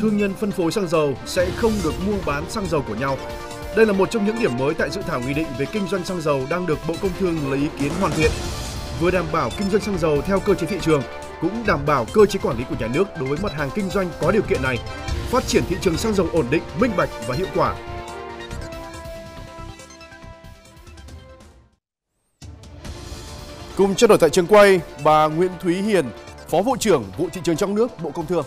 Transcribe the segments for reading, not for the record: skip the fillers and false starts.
thương nhân phân phối xăng dầu sẽ không được mua bán xăng dầu của nhau. Đây là một trong những điểm mới tại dự thảo nghị định về kinh doanh xăng dầu đang được Bộ Công Thương lấy ý kiến hoàn thiện, vừa đảm bảo kinh doanh xăng dầu theo cơ chế thị trường, cũng đảm bảo cơ chế quản lý của nhà nước đối với mặt hàng kinh doanh có điều kiện này, phát triển thị trường xăng dầu ổn định, minh bạch và hiệu quả. Cùng trao đổi tại trường quay, bà Nguyễn Thúy Hiền, Phó Vụ trưởng Vụ Thị trường trong nước, Bộ Công Thương.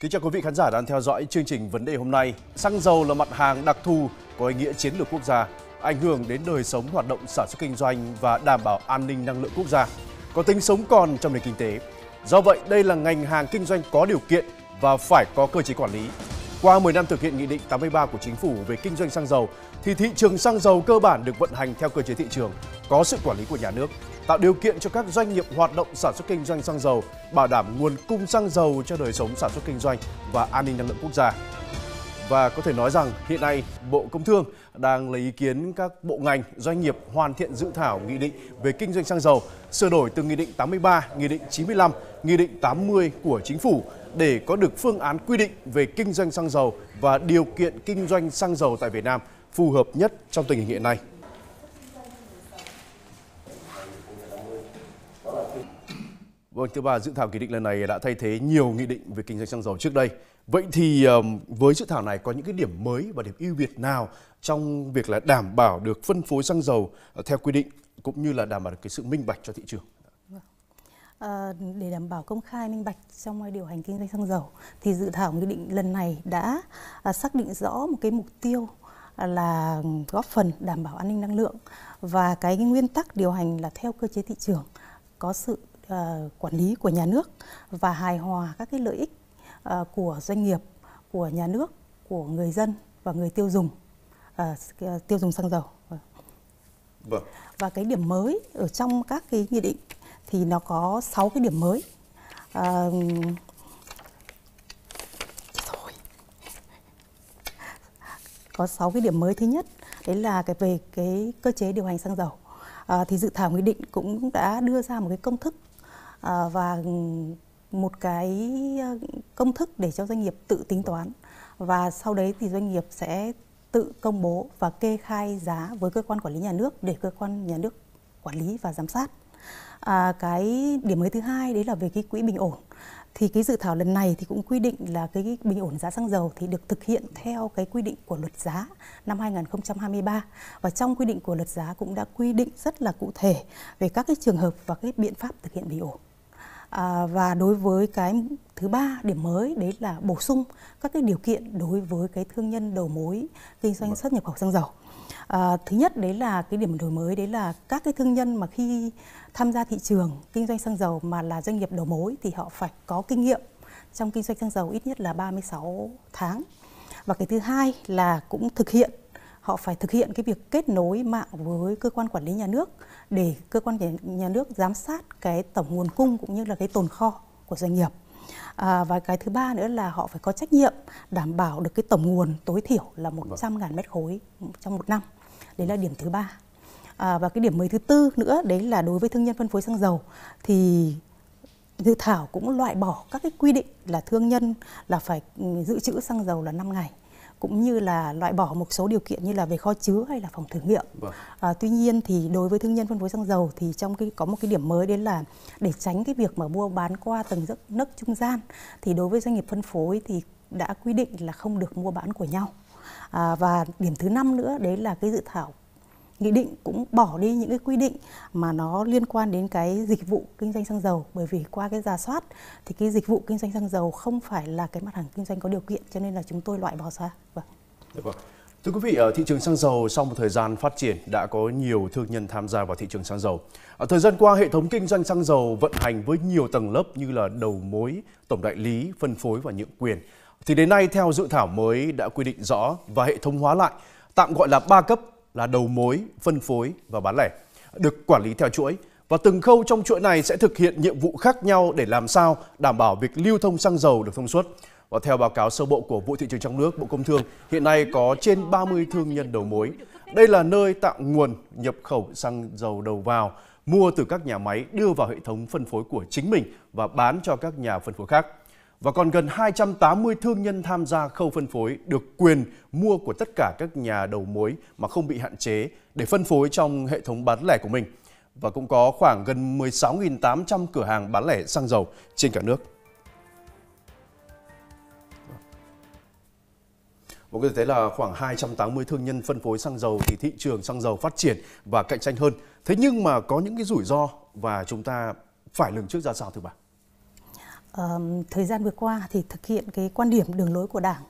Kính chào quý vị khán giả đang theo dõi chương trình Vấn đề hôm nay. Xăng dầu là mặt hàng đặc thù có ý nghĩa chiến lược quốc gia, ảnh hưởng đến đời sống, hoạt động sản xuất kinh doanh và đảm bảo an ninh năng lượng quốc gia, có tính sống còn trong nền kinh tế. Do vậy, đây là ngành hàng kinh doanh có điều kiện và phải có cơ chế quản lý. Qua 10 năm thực hiện Nghị định 83 của Chính phủ về kinh doanh xăng dầu, thì thị trường xăng dầu cơ bản được vận hành theo cơ chế thị trường, có sự quản lý của nhà nước, tạo điều kiện cho các doanh nghiệp hoạt động sản xuất kinh doanh xăng dầu, bảo đảm nguồn cung xăng dầu cho đời sống sản xuất kinh doanh và an ninh năng lượng quốc gia. Và có thể nói rằng hiện nay Bộ Công Thương đang lấy ý kiến các bộ ngành, doanh nghiệp hoàn thiện dự thảo Nghị định về kinh doanh xăng dầu, sửa đổi từ Nghị định 83, Nghị định 95, Nghị định 80 của Chính phủ để có được phương án quy định về kinh doanh xăng dầu và điều kiện kinh doanh xăng dầu tại Việt Nam phù hợp nhất trong tình hình hiện nay. Vâng, thưa bà, dự thảo nghị định lần này đã thay thế nhiều nghị định về kinh doanh xăng dầu trước đây. Vậy thì với dự thảo này có những cái điểm mới và điểm ưu việt nào trong việc là đảm bảo được phân phối xăng dầu theo quy định cũng như là đảm bảo được cái sự minh bạch cho thị trường? Để đảm bảo công khai minh bạch trong điều hành kinh doanh xăng dầu thì dự thảo nghị định lần này đã xác định rõ một cái mục tiêu là góp phần đảm bảo an ninh năng lượng, và cái nguyên tắc điều hành là theo cơ chế thị trường, có sự quản lý của nhà nước và hài hòa các cái lợi ích của doanh nghiệp, của nhà nước, của người dân và người tiêu dùng xăng dầu. Vâng. Và cái điểm mới ở trong các cái nghị định thì nó có 6 cái điểm mới. Có 6 cái điểm mới. Thứ nhất đấy là về cái cơ chế điều hành xăng dầu. Thì dự thảo nghị định cũng đã đưa ra một cái công thức và một cái công thức để cho doanh nghiệp tự tính toán, và sau đấy thì doanh nghiệp sẽ tự công bố và kê khai giá với cơ quan quản lý nhà nước để cơ quan nhà nước quản lý và giám sát. Cái điểm mới thứ hai đấy là về cái quỹ bình ổn. Thì cái dự thảo lần này thì cũng quy định là cái bình ổn giá xăng dầu thì được thực hiện theo cái quy định của luật giá năm 2023, và trong quy định của luật giá cũng đã quy định rất là cụ thể về các cái trường hợp và cái biện pháp thực hiện bình ổn. Và đối với cái thứ ba điểm mới đấy là bổ sung các cái điều kiện đối với cái thương nhân đầu mối kinh doanh xuất nhập khẩu xăng dầu. Thứ nhất đấy là cái điểm đổi mới đấy là các cái thương nhân mà khi tham gia thị trường kinh doanh xăng dầu mà là doanh nghiệp đầu mối thì họ phải có kinh nghiệm trong kinh doanh xăng dầu ít nhất là 36 tháng. Và cái thứ hai là cũng họ phải thực hiện cái việc kết nối mạng với cơ quan quản lý nhà nước để cơ quan nhà nước giám sát cái tổng nguồn cung cũng như là cái tồn kho của doanh nghiệp. Và cái thứ ba nữa là họ phải có trách nhiệm đảm bảo được cái tổng nguồn tối thiểu là 100.000 mét khối trong một năm. Đấy là điểm thứ ba. Và cái điểm mới thứ tư nữa đấy là đối với thương nhân phân phối xăng dầu thì dự thảo cũng loại bỏ các cái quy định là thương nhân là phải dự trữ xăng dầu là 5 ngày, cũng như là loại bỏ một số điều kiện như là về kho chứa hay là phòng thử nghiệm. Tuy nhiên thì đối với thương nhân phân phối xăng dầu thì trong có một cái điểm mới đấy là để tránh cái việc mà mua bán qua tầng nấc trung gian thì đối với doanh nghiệp phân phối thì đã quy định là không được mua bán của nhau. Và điểm thứ 5 nữa đấy là cái dự thảo nghị định cũng bỏ đi những cái quy định mà nó liên quan đến cái dịch vụ kinh doanh xăng dầu, bởi vì qua cái rà soát thì cái dịch vụ kinh doanh xăng dầu không phải là cái mặt hàng kinh doanh có điều kiện, cho nên là chúng tôi loại bỏ ra. Vâng. Thưa quý vị, ở thị trường xăng dầu sau một thời gian phát triển đã có nhiều thương nhân tham gia vào thị trường xăng dầu. Thời gian qua, hệ thống kinh doanh xăng dầu vận hành với nhiều tầng lớp như là đầu mối, tổng đại lý, phân phối và nhượng quyền. Thì đến nay theo dự thảo mới đã quy định rõ và hệ thống hóa lại, tạm gọi là 3 cấp là đầu mối, phân phối và bán lẻ, được quản lý theo chuỗi. Và từng khâu trong chuỗi này sẽ thực hiện nhiệm vụ khác nhau để làm sao đảm bảo việc lưu thông xăng dầu được thông suốt. Và theo báo cáo sơ bộ của Vụ Thị trường trong nước, Bộ Công Thương, hiện nay có trên 30 thương nhân đầu mối. Đây là nơi tạo nguồn nhập khẩu xăng dầu đầu vào mua từ các nhà máy đưa vào hệ thống phân phối của chính mình và bán cho các nhà phân phối khác. Và còn gần 280 thương nhân tham gia khâu phân phối được quyền mua của tất cả các nhà đầu mối mà không bị hạn chế để phân phối trong hệ thống bán lẻ của mình. Và cũng có khoảng gần 16.800 cửa hàng bán lẻ xăng dầu trên cả nước. Mọi người thấy là khoảng 280 thương nhân phân phối xăng dầu thì thị trường xăng dầu phát triển và cạnh tranh hơn. Thế nhưng mà có những cái rủi ro và chúng ta phải lường trước ra sao thưa bà? Thời gian vừa qua thì thực hiện cái quan điểm đường lối của Đảng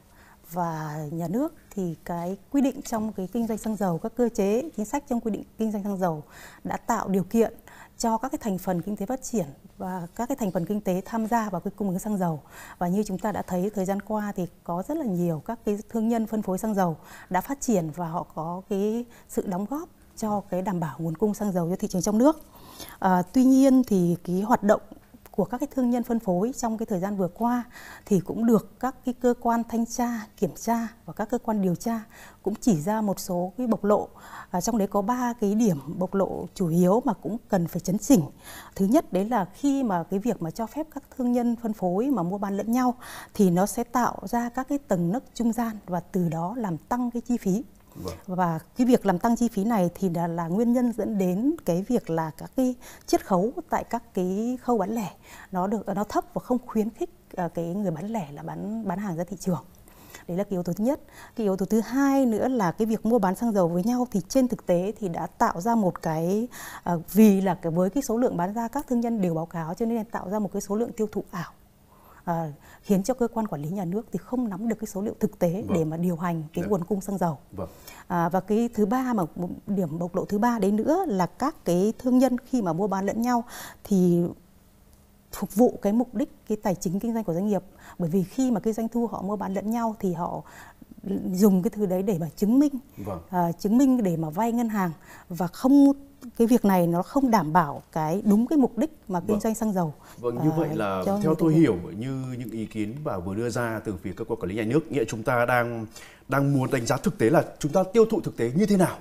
và nhà nước thì cái quy định trong cái kinh doanh xăng dầu, các cơ chế chính sách trong quy định kinh doanh xăng dầu đã tạo điều kiện cho các cái thành phần kinh tế phát triển và các cái thành phần kinh tế tham gia vào cái cung ứng xăng dầu. Và như chúng ta đã thấy thời gian qua thì có rất là nhiều các cái thương nhân phân phối xăng dầu đã phát triển và họ có cái sự đóng góp cho cái đảm bảo nguồn cung xăng dầu cho thị trường trong nước. Tuy nhiên thì cái hoạt động của các cái thương nhân phân phối trong cái thời gian vừa qua thì cũng được các cái cơ quan thanh tra, kiểm tra và các cơ quan điều tra cũng chỉ ra một số cái bộc lộ. Trong đấy có 3 cái điểm bộc lộ chủ yếu mà cũng cần phải chấn chỉnh. Thứ nhất đấy là khi mà cái việc mà cho phép các thương nhân phân phối mà mua bán lẫn nhau thì nó sẽ tạo ra các cái tầng nấc trung gian và từ đó làm tăng cái chi phí. Và cái việc làm tăng chi phí này thì là nguyên nhân dẫn đến cái việc là các cái chiết khấu tại các cái khâu bán lẻ nó thấp và không khuyến khích cái người bán lẻ là bán hàng ra thị trường. Đấy là cái yếu tố thứ nhất. Cái yếu tố thứ hai nữa là cái việc mua bán xăng dầu với nhau thì trên thực tế thì đã tạo ra một cái vì là với cái số lượng bán ra các thương nhân đều báo cáo cho nên tạo ra một cái số lượng tiêu thụ ảo. Khiến cho cơ quan quản lý nhà nước thì không nắm được cái số liệu thực tế để mà điều hành cái nguồn cung xăng dầu. Và cái thứ ba mà điểm bộc lộ thứ ba đấy nữa là các cái thương nhân khi mà mua bán lẫn nhau thì phục vụ cái mục đích cái tài chính kinh doanh của doanh nghiệp, bởi vì khi mà cái doanh thu họ mua bán lẫn nhau thì họ dùng cái thứ đấy để mà chứng minh để mà vay ngân hàng, và không cái việc này nó không đảm bảo cái đúng cái mục đích mà kinh doanh xăng dầu. Như vậy là theo tôi hiểu như những ý kiến bà vừa đưa ra từ phía cơ quan quản lý nhà nước, nghĩa chúng ta đang muốn đánh giá thực tế là chúng ta tiêu thụ thực tế như thế nào.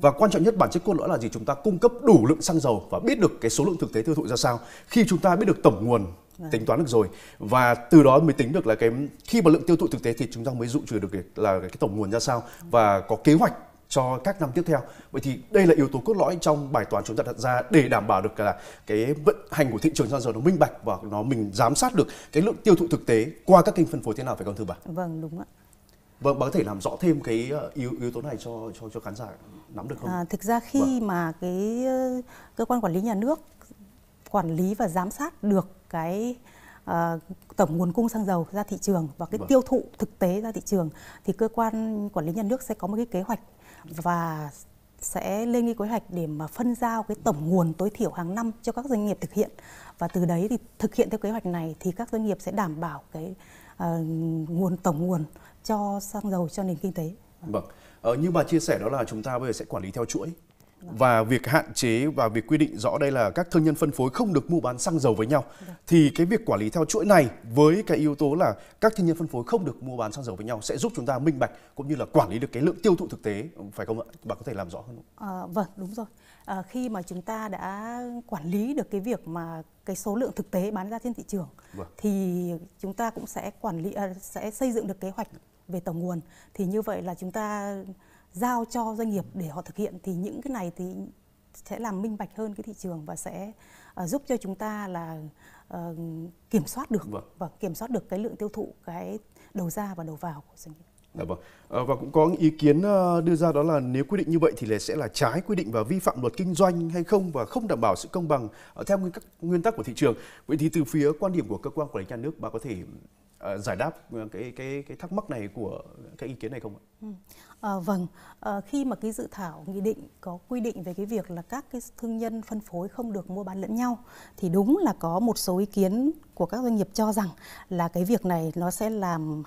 Và quan trọng nhất bản chất cốt lõi là gì? Chúng ta cung cấp đủ lượng xăng dầu và biết được cái số lượng thực tế tiêu thụ ra sao. Khi chúng ta biết được tổng nguồn, tính toán được rồi và từ đó mới tính được là cái khi mà lượng tiêu thụ thực tế thì chúng ta mới dự trù được là cái tổng nguồn ra sao và có kế hoạch cho các năm tiếp theo. Vậy thì đây là yếu tố cốt lõi trong bài toán chúng ta đặt ra để đảm bảo được là cái vận hành của thị trường xăng dầu nó minh bạch và mình giám sát được cái lượng tiêu thụ thực tế qua các kênh phân phối thế nào, phải không thưa bà? Vâng, đúng ạ. Vâng, bà có thể làm rõ thêm cái yếu tố này cho khán giả nắm được không? Thực ra khi mà cái cơ quan quản lý nhà nước quản lý và giám sát được cái tổng nguồn cung xăng dầu ra thị trường và cái tiêu thụ thực tế ra thị trường thì cơ quan quản lý nhà nước sẽ có một cái kế hoạch và sẽ lên cái kế hoạch để mà phân giao cái tổng nguồn tối thiểu hàng năm cho các doanh nghiệp thực hiện, và từ đấy thì thực hiện theo kế hoạch này thì các doanh nghiệp sẽ đảm bảo cái tổng nguồn cho xăng dầu cho nền kinh tế. Vâng, như bà chia sẻ đó là chúng ta bây giờ sẽ quản lý theo chuỗi. Và việc hạn chế và việc quy định rõ đây là các thương nhân phân phối không được mua bán xăng dầu với nhau. Thì cái việc quản lý theo chuỗi này với cái yếu tố là các thương nhân phân phối không được mua bán xăng dầu với nhau sẽ giúp chúng ta minh bạch cũng như là quản lý được cái lượng tiêu thụ thực tế, phải không ạ? Bà có thể làm rõ hơn không? Vâng, đúng rồi. Khi mà chúng ta đã quản lý được cái việc mà cái số lượng thực tế bán ra trên thị trường thì chúng ta cũng sẽ sẽ xây dựng được kế hoạch về tổng nguồn. Thì như vậy là chúng ta giao cho doanh nghiệp để họ thực hiện, thì những cái này thì sẽ làm minh bạch hơn cái thị trường và sẽ giúp cho chúng ta là kiểm soát được và kiểm soát được cái lượng tiêu thụ, cái đầu ra và đầu vào của doanh nghiệp. Và cũng có ý kiến đưa ra đó là nếu quy định như vậy thì sẽ là trái quy định và vi phạm luật kinh doanh hay không, và không đảm bảo sự công bằng theo nguyên tắc của thị trường. Vậy thì từ phía quan điểm của cơ quan quản lý nhà nước, bà có thể giải đáp cái thắc mắc này của cái ý kiến này không ạ? Vâng, khi mà cái dự thảo nghị định có quy định về cái việc là các cái thương nhân phân phối không được mua bán lẫn nhau thì đúng là có một số ý kiến của các doanh nghiệp cho rằng là cái việc này nó sẽ làm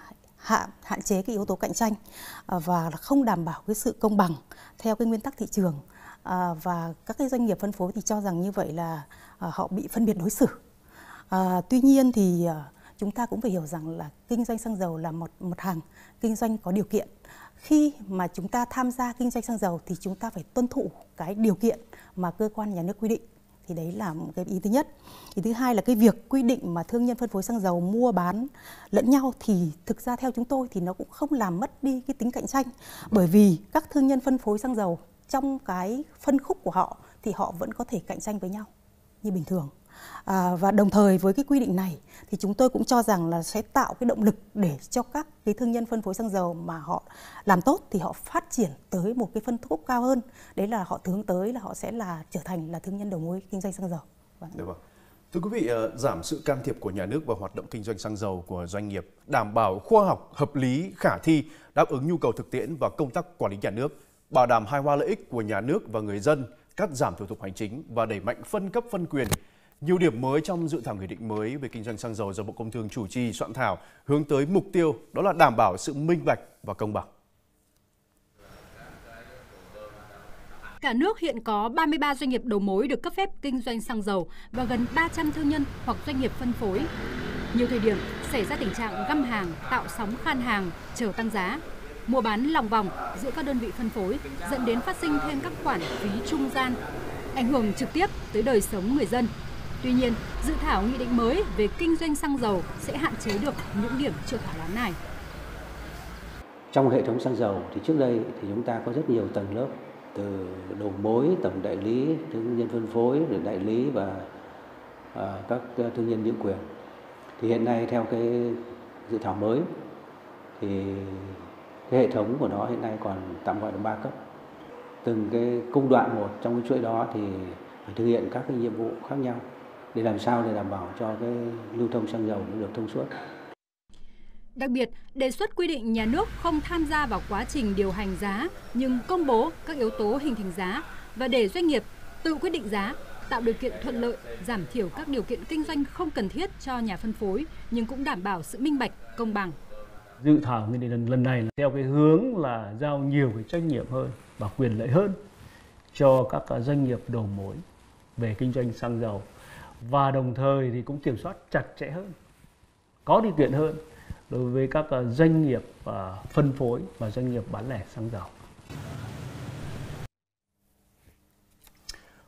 hạn chế cái yếu tố cạnh tranh và không đảm bảo cái sự công bằng theo cái nguyên tắc thị trường, và các cái doanh nghiệp phân phối thì cho rằng như vậy là họ bị phân biệt đối xử. Tuy nhiên thì chúng ta cũng phải hiểu rằng là kinh doanh xăng dầu là một hàng kinh doanh có điều kiện. Khi mà chúng ta tham gia kinh doanh xăng dầu thì chúng ta phải tuân thủ cái điều kiện mà cơ quan nhà nước quy định. Thì đấy là một cái ý thứ nhất. Ý thứ hai là cái việc quy định mà thương nhân phân phối xăng dầu mua bán lẫn nhau thì thực ra theo chúng tôi thì nó cũng không làm mất đi cái tính cạnh tranh, bởi vì các thương nhân phân phối xăng dầu trong cái phân khúc của họ thì họ vẫn có thể cạnh tranh với nhau như bình thường. Và đồng thời với cái quy định này thì chúng tôi cũng cho rằng là sẽ tạo cái động lực để cho các cái thương nhân phân phối xăng dầu mà họ làm tốt thì họ phát triển tới một cái phân khúc cao hơn. Đấy là họ hướng tới là họ sẽ là trở thành là thương nhân đầu mối kinh doanh xăng dầu. Được rồi. Thưa quý vị, giảm sự can thiệp của nhà nước vào hoạt động kinh doanh xăng dầu của doanh nghiệp, đảm bảo khoa học, hợp lý, khả thi, đáp ứng nhu cầu thực tiễn và công tác quản lý nhà nước, bảo đảm hài hòa lợi ích của nhà nước và người dân, cắt giảm thủ tục hành chính và đẩy mạnh phân cấp phân quyền. Nhiều điểm mới trong dự thảo nghị định mới về kinh doanh xăng dầu do Bộ Công Thương chủ trì soạn thảo hướng tới mục tiêu đó là đảm bảo sự minh bạch và công bằng. Cả nước hiện có 33 doanh nghiệp đầu mối được cấp phép kinh doanh xăng dầu và gần 300 thương nhân hoặc doanh nghiệp phân phối. Nhiều thời điểm xảy ra tình trạng găm hàng, tạo sóng khan hàng, chờ tăng giá, mua bán lòng vòng giữa các đơn vị phân phối dẫn đến phát sinh thêm các khoản phí trung gian, ảnh hưởng trực tiếp tới đời sống người dân. Tuy nhiên, dự thảo nghị định mới về kinh doanh xăng dầu sẽ hạn chế được những điểm chưa thỏa đáng này. Trong hệ thống xăng dầu thì trước đây thì chúng ta có rất nhiều tầng lớp, từ đầu mối, tổng đại lý, thương nhân phân phối, đại lý và các thương nhân nhượng quyền. Thì hiện nay theo cái dự thảo mới thì cái hệ thống của nó hiện nay còn tạm gọi là 3 cấp. Từng cái công đoạn một trong cái chuỗi đó thì phải thực hiện các cái nhiệm vụ khác nhau để làm sao để đảm bảo cho cái lưu thông xăng dầu nó được thông suốt. Đặc biệt, đề xuất quy định nhà nước không tham gia vào quá trình điều hành giá nhưng công bố các yếu tố hình thành giá và để doanh nghiệp tự quyết định giá, tạo điều kiện thuận lợi, giảm thiểu các điều kiện kinh doanh không cần thiết cho nhà phân phối nhưng cũng đảm bảo sự minh bạch, công bằng. Dự thảo nghị định lần này là theo cái hướng là giao nhiều cái trách nhiệm hơn và quyền lợi hơn cho các doanh nghiệp đầu mối về kinh doanh xăng dầu và đồng thời thì cũng kiểm soát chặt chẽ hơn, có điều kiện hơn đối với các doanh nghiệp phân phối và doanh nghiệp bán lẻ xăng dầu.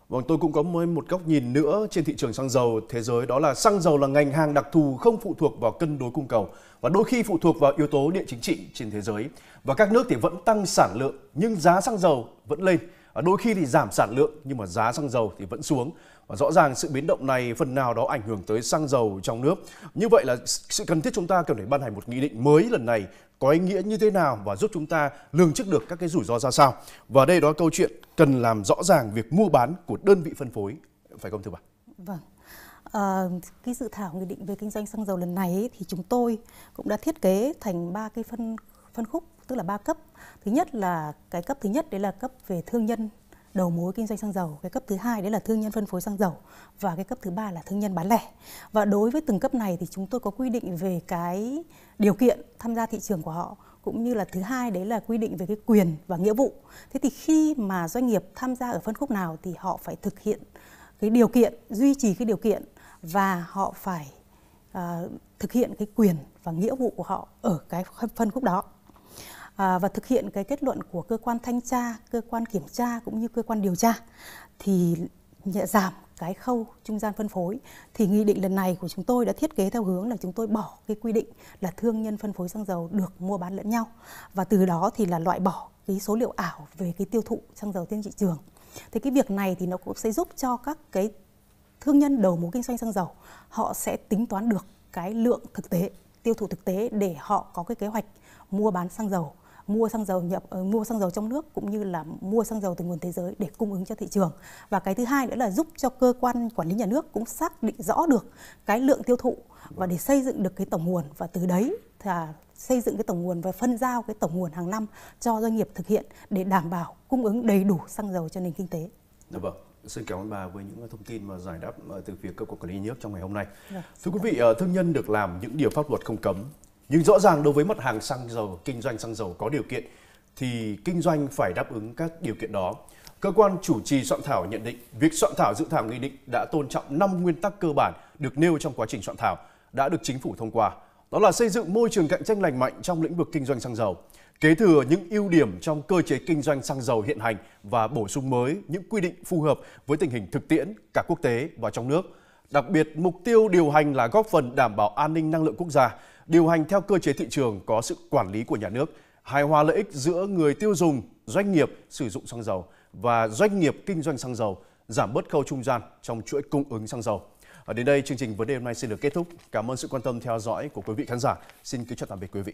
Vâng, tôi cũng có một góc nhìn nữa trên thị trường xăng dầu thế giới, đó là xăng dầu là ngành hàng đặc thù không phụ thuộc vào cân đối cung cầu và đôi khi phụ thuộc vào yếu tố địa chính trị trên thế giới. Và các nước thì vẫn tăng sản lượng nhưng giá xăng dầu vẫn lên. Đôi khi thì giảm sản lượng nhưng mà giá xăng dầu thì vẫn xuống. Và rõ ràng sự biến động này phần nào đó ảnh hưởng tới xăng dầu trong nước. Như vậy là sự cần thiết chúng ta cần phải ban hành một nghị định mới lần này có ý nghĩa như thế nào và giúp chúng ta lường trước được các cái rủi ro ra sao. Và đây đó câu chuyện cần làm rõ ràng việc mua bán của đơn vị phân phối, phải không thưa bà? Vâng. Cái dự thảo nghị định về kinh doanh xăng dầu lần này thì chúng tôi cũng đã thiết kế thành 3 cái phân khúc, tức là 3 cấp. Thứ nhất là cái cấp thứ nhất đấy là cấp về thương nhân đầu mối kinh doanh xăng dầu, cái cấp thứ hai đấy là thương nhân phân phối xăng dầu và cái cấp thứ ba là thương nhân bán lẻ. Và đối với từng cấp này thì chúng tôi có quy định về cái điều kiện tham gia thị trường của họ, cũng như là thứ hai đấy là quy định về cái quyền và nghĩa vụ. Thế thì khi mà doanh nghiệp tham gia ở phân khúc nào thì họ phải thực hiện cái điều kiện, duy trì cái điều kiện và họ phải thực hiện cái quyền và nghĩa vụ của họ ở cái phân khúc đó. Và thực hiện cái kết luận của cơ quan thanh tra, cơ quan kiểm tra cũng như cơ quan điều tra thì giảm cái khâu trung gian phân phối. Thì nghị định lần này của chúng tôi đã thiết kế theo hướng là chúng tôi bỏ cái quy định là thương nhân phân phối xăng dầu được mua bán lẫn nhau và từ đó thì là loại bỏ cái số liệu ảo về cái tiêu thụ xăng dầu trên thị trường. Thì cái việc này thì nó cũng sẽ giúp cho các cái thương nhân đầu mối kinh doanh xăng dầu họ sẽ tính toán được cái lượng thực tế, tiêu thụ thực tế để họ có cái kế hoạch mua bán xăng dầu, mua xăng dầu trong nước cũng như là mua xăng dầu từ nguồn thế giới để cung ứng cho thị trường. Và cái thứ hai nữa là giúp cho cơ quan quản lý nhà nước cũng xác định rõ được cái lượng tiêu thụ và để xây dựng được cái tổng nguồn và từ đấy là xây dựng cái tổng nguồn và phân giao cái tổng nguồn hàng năm cho doanh nghiệp thực hiện để đảm bảo cung ứng đầy đủ xăng dầu cho nền kinh tế. Được rồi. Xin cảm ơn bà với những thông tin mà giải đáp từ phía cơ quan quản lý nhà nước trong ngày hôm nay. Thưa quý vị, thương nhân được làm những điều pháp luật không cấm. Nhưng rõ ràng đối với mặt hàng xăng dầu, kinh doanh xăng dầu có điều kiện thì kinh doanh phải đáp ứng các điều kiện đó. Cơ quan chủ trì soạn thảo nhận định việc soạn thảo dự thảo nghị định đã tôn trọng 5 nguyên tắc cơ bản được nêu trong quá trình soạn thảo đã được chính phủ thông qua. đó là xây dựng môi trường cạnh tranh lành mạnh trong lĩnh vực kinh doanh xăng dầu, kế thừa những ưu điểm trong cơ chế kinh doanh xăng dầu hiện hành và bổ sung mới những quy định phù hợp với tình hình thực tiễn cả quốc tế và trong nước. Đặc biệt, mục tiêu điều hành là góp phần đảm bảo an ninh năng lượng quốc gia, điều hành theo cơ chế thị trường có sự quản lý của nhà nước, hài hòa lợi ích giữa người tiêu dùng, doanh nghiệp sử dụng xăng dầu và doanh nghiệp kinh doanh xăng dầu, giảm bớt khâu trung gian trong chuỗi cung ứng xăng dầu. Đến đây, chương trình Vấn đề hôm nay xin được kết thúc. Cảm ơn sự quan tâm theo dõi của quý vị khán giả. Xin kính chào tạm biệt quý vị.